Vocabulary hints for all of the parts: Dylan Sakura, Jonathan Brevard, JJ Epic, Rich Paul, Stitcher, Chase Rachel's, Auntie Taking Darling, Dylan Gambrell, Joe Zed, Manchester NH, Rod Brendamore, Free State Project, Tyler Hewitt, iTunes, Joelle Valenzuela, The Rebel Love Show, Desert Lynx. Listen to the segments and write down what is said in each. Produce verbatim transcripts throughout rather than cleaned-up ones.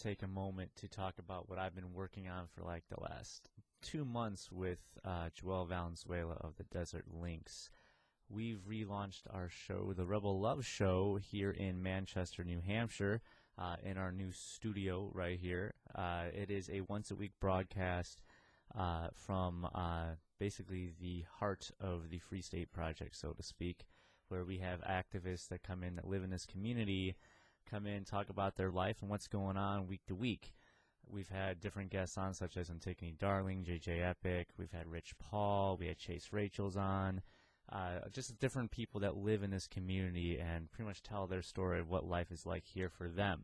to take a moment to talk about what I've been working on for like the last two months with uh, Joelle Valenzuela of the Desert Lynx. We've relaunched our show, The Rebel Love Show, here in Manchester, New Hampshire, uh, in our new studio right here. Uh, it is a once-a-week broadcast uh, from uh, basically the heart of the Free State Project, so to speak, where we have activists that come in that live in this community, come in, talk about their life and what's going on week to week. We've had different guests on, such as Auntie Taking Darling, J J Epic. We've had Rich Paul. We had Chase Rachel's on. Uh, just different people that live in this community and pretty much tell their story of what life is like here for them.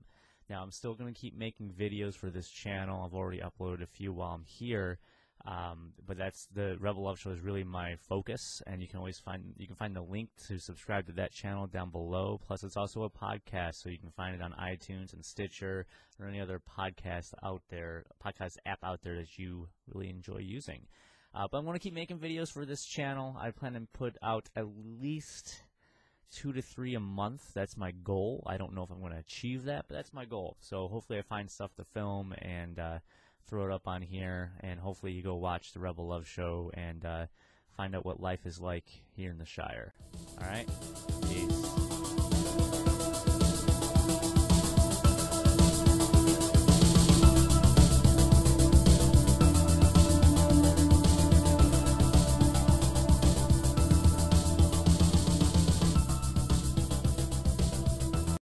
Now, I'm still going to keep making videos for this channel. I've already uploaded a few while I'm here, um, but that's the Rebel Love Show is really my focus, and you can always find you can find the link to subscribe to that channel down below. Plus, it's also a podcast, so you can find it on iTunes and Stitcher or any other podcast out there, podcast app out there that you really enjoy using. Uh, but I'm going to keep making videos for this channel. I plan to put out at least two to three a month. That's my goal. I don't know if I'm going to achieve that, but that's my goal. So hopefully I find stuff to film and uh, throw it up on here. And hopefully you go watch The Rebel Love Show and uh, find out what life is like here in the Shire. All right? Peace.